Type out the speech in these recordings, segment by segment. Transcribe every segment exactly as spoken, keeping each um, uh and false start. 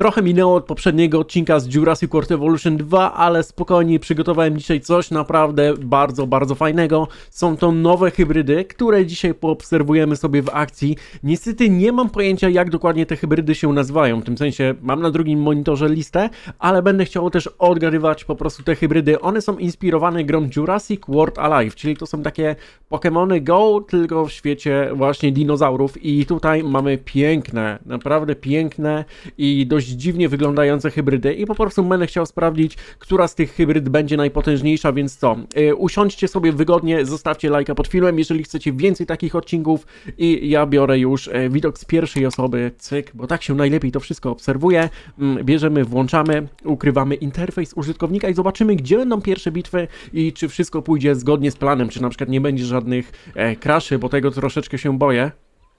Trochę minęło od poprzedniego odcinka z Jurassic World Evolution dwa, ale spokojnie przygotowałem dzisiaj coś naprawdę bardzo, bardzo fajnego. Są to nowe hybrydy, które dzisiaj poobserwujemy sobie w akcji. Niestety nie mam pojęcia, jak dokładnie te hybrydy się nazywają, w tym sensie mam na drugim monitorze listę, ale będę chciał też odgadywać po prostu te hybrydy. One są inspirowane grą Jurassic World Alive, czyli to są takie Pokémony Go, tylko w świecie właśnie dinozaurów i tutaj mamy piękne, naprawdę piękne i dość dziwnie wyglądające hybrydy i po prostu będę chciał sprawdzić, która z tych hybryd będzie najpotężniejsza, więc co? Yy, usiądźcie sobie wygodnie, zostawcie lajka pod filmem, jeżeli chcecie więcej takich odcinków i ja biorę już yy, widok z pierwszej osoby, cyk, bo tak się najlepiej to wszystko obserwuje. Yy, bierzemy, włączamy, ukrywamy interfejs użytkownika i zobaczymy, gdzie będą pierwsze bitwy i czy wszystko pójdzie zgodnie z planem, czy na przykład nie będzie żadnych yy, crashy, bo tego troszeczkę się boję.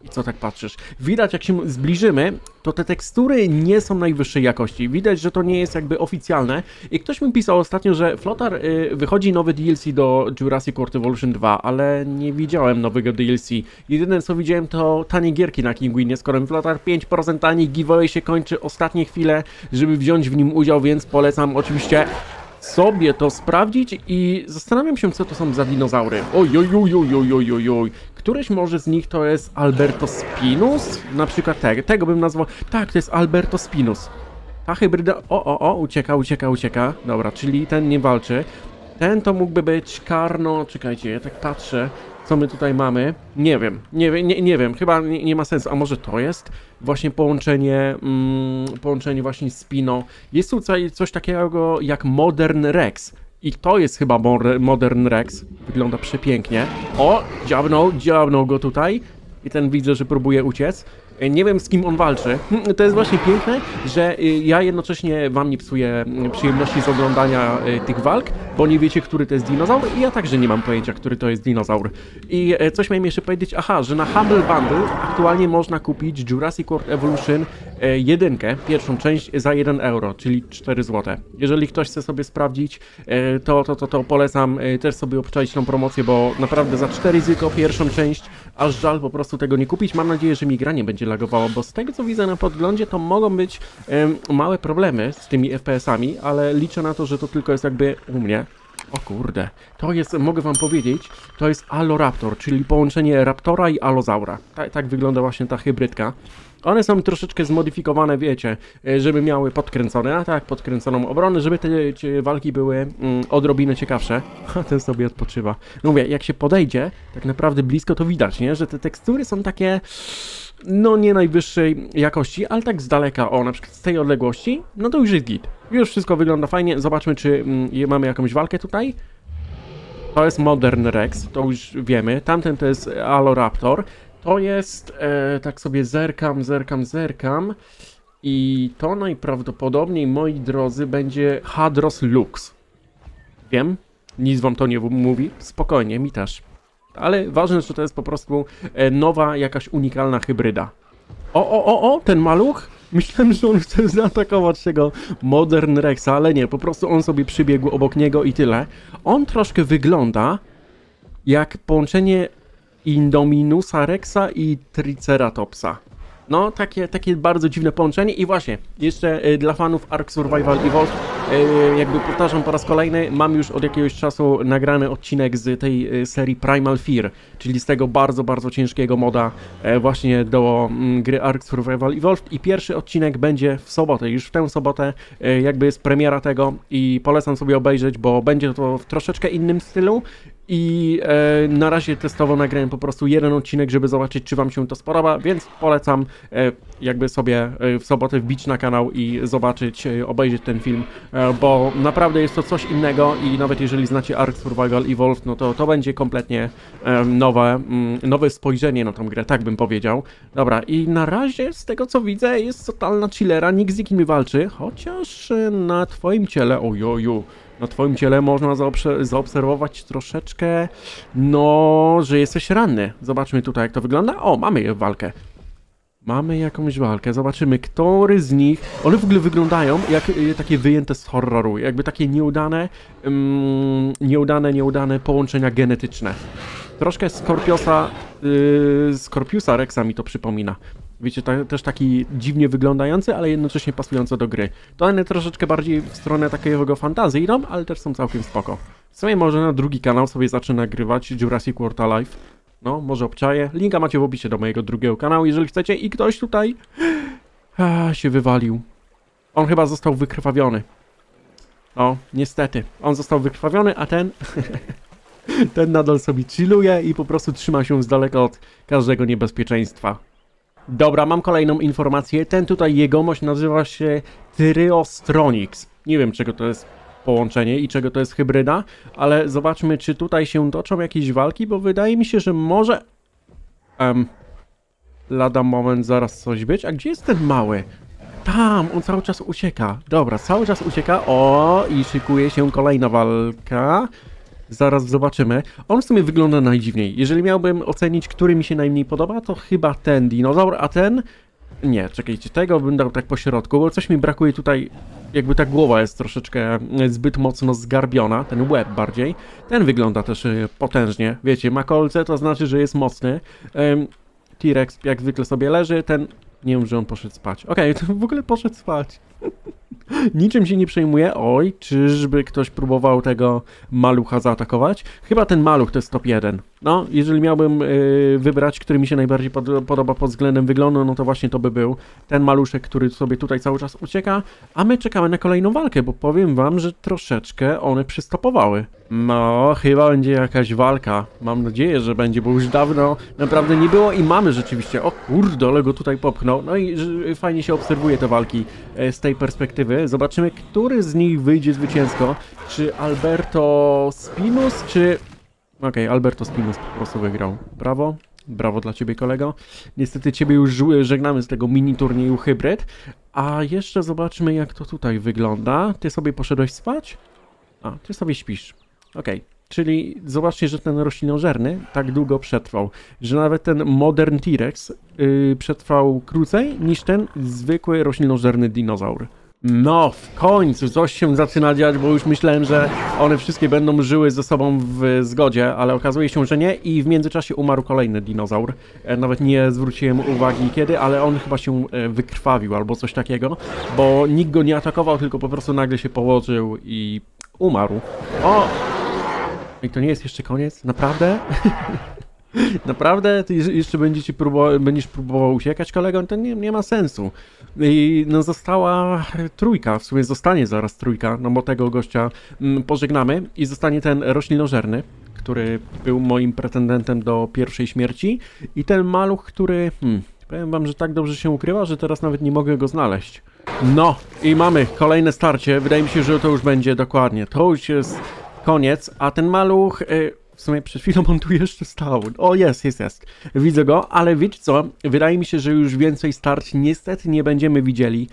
I co tak patrzysz? Widać, jak się zbliżymy, to te tekstury nie są najwyższej jakości. Widać, że to nie jest jakby oficjalne. I ktoś mi pisał ostatnio, że Flotar y, wychodzi nowy D L C do Jurassic World Evolution dwa, ale nie widziałem nowego D L C. Jedyne, co widziałem, to tanie gierki na Kinguinie. Skoro Flotar pięć procent tani, giveaway się kończy ostatnie chwile, żeby wziąć w nim udział, więc polecam oczywiście sobie to sprawdzić i zastanawiam się, co to są za dinozaury. Oj, oj, oj, oj, oj, oj, oj. Któryś może z nich to jest Albertospinus? Na przykład tego, tego bym nazwał... Tak, to jest Albertospinus. Ta hybryda... O, o, o, ucieka, ucieka, ucieka. Dobra, czyli ten nie walczy. Ten to mógłby być karno... Czekajcie, ja tak patrzę, co my tutaj mamy. Nie wiem, nie, nie, nie wiem, chyba nie, nie ma sensu. A może to jest właśnie połączenie... Mm, połączenie właśnie Spino. Jest tutaj coś takiego jak Modern Rex. I to jest chyba Modern Rex. Wygląda przepięknie. O, dziabnął, dziabnął go tutaj. I ten widzę, że próbuje uciec. Nie wiem, z kim on walczy. To jest właśnie piękne, że ja jednocześnie wam nie psuję przyjemności z oglądania tych walk, bo nie wiecie, który to jest dinozaur i ja także nie mam pojęcia, który to jest dinozaur. I coś miałem jeszcze powiedzieć, aha, że na Humble Bundle aktualnie można kupić Jurassic World Evolution jeden, pierwszą część za jeden euro, czyli cztery złote. Jeżeli ktoś chce sobie sprawdzić, to, to, to, to polecam też sobie obczaić tą promocję, bo naprawdę za cztery zyko pierwszą część, aż żal po prostu tego nie kupić. Mam nadzieję, że mi gra nie będzie lagowało, bo z tego co widzę na podglądzie, to mogą być um, małe problemy z tymi F P S-ami, ale liczę na to, że to tylko jest jakby u mnie. O kurde, to jest, mogę wam powiedzieć, to jest Alloraptor, czyli połączenie raptora i alozaura. Ta, tak wygląda właśnie ta hybrydka. One są troszeczkę zmodyfikowane, wiecie, żeby miały podkręcone, a tak, podkręconą obronę, żeby te, te walki były mm, odrobinę ciekawsze. A ten sobie odpoczywa. No mówię, jak się podejdzie, tak naprawdę blisko to widać, nie? Że te tekstury są takie... no nie najwyższej jakości, ale tak z daleka, o na przykład z tej odległości, no to już jest git. Już wszystko wygląda fajnie, zobaczmy czy mm, mamy jakąś walkę tutaj. To jest Modern Rex, to już wiemy, tamten to jest Alloraptor, to jest, e, tak sobie zerkam, zerkam, zerkam i to najprawdopodobniej, moi drodzy, będzie Hadros Lux. Wiem, nic wam to nie mówi, spokojnie, mi też. Ale ważne, że to jest po prostu nowa, jakaś unikalna hybryda. O, o, o, o, ten maluch? Myślałem, że on chce zaatakować tego Modern Rexa, ale nie, po prostu on sobie przybiegł obok niego i tyle. On troszkę wygląda jak połączenie Indominusa Rexa i Triceratopsa. No, takie, takie bardzo dziwne połączenie i właśnie, jeszcze dla fanów Ark Survival Evolved, jakby powtarzam po raz kolejny, mam już od jakiegoś czasu nagrany odcinek z tej serii Primal Fear, czyli z tego bardzo, bardzo ciężkiego moda właśnie do gry Ark Survival Evolved i pierwszy odcinek będzie w sobotę, już w tę sobotę jakby jest premiera tego i polecam sobie obejrzeć, bo będzie to w troszeczkę innym stylu. I e, na razie testowo nagrałem po prostu jeden odcinek, żeby zobaczyć, czy wam się to spodoba, więc polecam e, jakby sobie e, w sobotę wbić na kanał i zobaczyć, e, obejrzeć ten film, e, bo naprawdę jest to coś innego i nawet jeżeli znacie Ark Survival Evolved, no to to będzie kompletnie e, nowe, m, nowe spojrzenie na tą grę, tak bym powiedział. Dobra, i na razie z tego co widzę jest totalna chillera, nikt z nikim nie walczy, chociaż e, na twoim ciele, ojoju. Na twoim ciele można zaobserwować troszeczkę, no, że jesteś ranny. Zobaczmy tutaj, jak to wygląda. O, mamy walkę. Mamy jakąś walkę. Zobaczymy, który z nich... One w ogóle wyglądają jak takie wyjęte z horroru. Jakby takie nieudane, um, nieudane, nieudane połączenia genetyczne. Troszkę Scorpiosa, yy, Scorpiusa Rexa mi to przypomina. wiecie, ta, też taki dziwnie wyglądający, ale jednocześnie pasujący do gry. To one troszeczkę bardziej w stronę takiego fantazji idą, ale też są całkiem spoko. W sumie może na drugi kanał sobie zacznę nagrywać Jurassic World Alive. No, może obczaję. Linka macie w opisie do mojego drugiego kanału, jeżeli chcecie. I ktoś tutaj a, się wywalił. On chyba został wykrwawiony. No, niestety. On został wykrwawiony, a ten... ten nadal sobie chilluje i po prostu trzyma się z daleka od każdego niebezpieczeństwa. Dobra, mam kolejną informację. Ten tutaj jegomość nazywa się Tyreostronics. Nie wiem, czego to jest połączenie i czego to jest hybryda, ale zobaczmy, czy tutaj się toczą jakieś walki, bo wydaje mi się, że może... Um, lada moment, zaraz coś być. A gdzie jest ten mały? Tam, on cały czas ucieka. Dobra, cały czas ucieka. O, i szykuje się kolejna walka. Zaraz zobaczymy. On w sumie wygląda najdziwniej. Jeżeli miałbym ocenić, który mi się najmniej podoba, to chyba ten dinozaur, a ten... Nie, czekajcie, tego bym dał tak po środku, bo coś mi brakuje tutaj, jakby ta głowa jest troszeczkę zbyt mocno zgarbiona, ten łeb bardziej. Ten wygląda też potężnie, wiecie, ma kolce, to znaczy, że jest mocny. Um, T-Rex jak zwykle sobie leży, ten... Nie wiem, że on poszedł spać. Okej, okay, to w ogóle poszedł spać. Niczym się nie przejmuje. Oj, czyżby ktoś próbował tego malucha zaatakować? Chyba ten maluch to jest top jeden. No, jeżeli miałbym yy, wybrać, który mi się najbardziej pod podoba pod względem wyglądu, no to właśnie to by był ten maluszek, który sobie tutaj cały czas ucieka. A my czekamy na kolejną walkę, bo powiem wam, że troszeczkę one przystopowały. No, chyba będzie jakaś walka. Mam nadzieję, że będzie, bo już dawno naprawdę nie było i mamy rzeczywiście. O kurde, ale go tutaj popchnął. No i fajnie się obserwuje te walki z tej perspektywy. Zobaczymy, który z nich wyjdzie zwycięsko. Czy Albertospinos, czy... Okej, okay, Albertospinos po prostu wygrał. Brawo. Brawo dla ciebie, kolego. Niestety ciebie już żegnamy z tego mini turnieju hybryd. A jeszcze zobaczmy, jak to tutaj wygląda. Ty sobie poszedłeś spać? A, ty sobie śpisz. Okej, okay. Czyli zobaczcie, że ten roślinożerny tak długo przetrwał, że nawet ten Modern T-Rex yy, przetrwał krócej niż ten zwykły roślinożerny dinozaur. No, w końcu coś się zaczyna dziać, bo już myślałem, że one wszystkie będą żyły ze sobą w zgodzie, ale okazuje się, że nie i w międzyczasie umarł kolejny dinozaur. Nawet nie zwróciłem uwagi kiedy, ale on chyba się wykrwawił albo coś takiego, bo nikt go nie atakował, tylko po prostu nagle się położył i umarł. O! I to nie jest jeszcze koniec? Naprawdę? Naprawdę? Ty jeszcze będziecie próbował, będziesz próbował uciekać, kolego? To nie, nie ma sensu. I no została trójka, w sumie zostanie zaraz trójka, no bo tego gościa pożegnamy i zostanie ten roślinożerny, który był moim pretendentem do pierwszej śmierci i ten maluch, który... Hmm, powiem wam, że tak dobrze się ukrywa, że teraz nawet nie mogę go znaleźć. No i mamy kolejne starcie. Wydaje mi się, że to już będzie dokładnie. To już jest koniec, a ten maluch... Y W sumie przed chwilą on tu jeszcze stał. O, jest, jest, jest. Widzę go, ale wiecie co? Wydaje mi się, że już więcej starć niestety nie będziemy widzieli,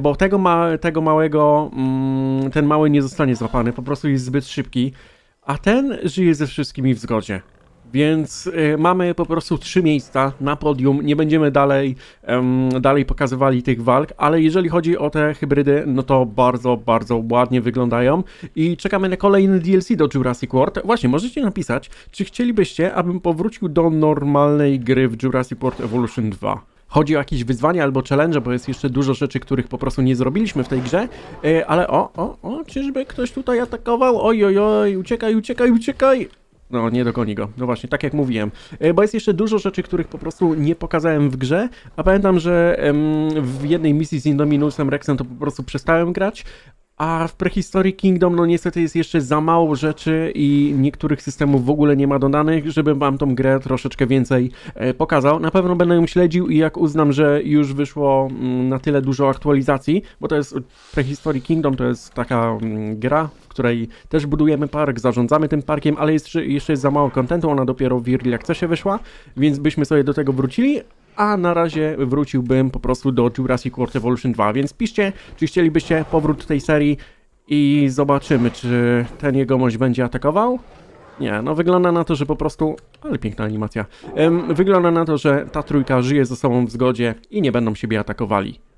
bo tego, ma, tego małego, ten mały nie zostanie złapany, po prostu jest zbyt szybki, a ten żyje ze wszystkimi w zgodzie. Więc mamy po prostu trzy miejsca na podium, nie będziemy dalej, dalej pokazywali tych walk, ale jeżeli chodzi o te hybrydy, no to bardzo, bardzo ładnie wyglądają i czekamy na kolejny D L C do Jurassic World. Właśnie, możecie napisać, czy chcielibyście, abym powrócił do normalnej gry w Jurassic World Evolution dwa. Chodzi o jakieś wyzwania albo challenge, bo jest jeszcze dużo rzeczy, których po prostu nie zrobiliśmy w tej grze. Ale o, o, o, czyżby ktoś tutaj atakował? Oj, oj, oj, uciekaj, uciekaj, uciekaj! No, nie dogoni go. No właśnie, tak jak mówiłem. Bo jest jeszcze dużo rzeczy, których po prostu nie pokazałem w grze, a pamiętam, że w jednej misji z Indominusem Rexem to po prostu przestałem grać, a w Prehistory Kingdom no niestety jest jeszcze za mało rzeczy i niektórych systemów w ogóle nie ma dodanych, żebym wam tą grę troszeczkę więcej pokazał. Na pewno będę ją śledził i jak uznam, że już wyszło na tyle dużo aktualizacji, bo to jest Prehistory Kingdom, to jest taka gra, w której też budujemy park, zarządzamy tym parkiem, ale jest, jeszcze jest za mało kontentu, ona dopiero w Early Accessie wyszła, więc byśmy sobie do tego wrócili. A na razie wróciłbym po prostu do Jurassic World Evolution dwa, więc piszcie, czy chcielibyście powrót tej serii i zobaczymy, czy ten jegomość będzie atakował. Nie, no wygląda na to, że po prostu... Ale piękna animacja. Ym, wygląda na to, że ta trójka żyje ze sobą w zgodzie i nie będą siebie atakowali.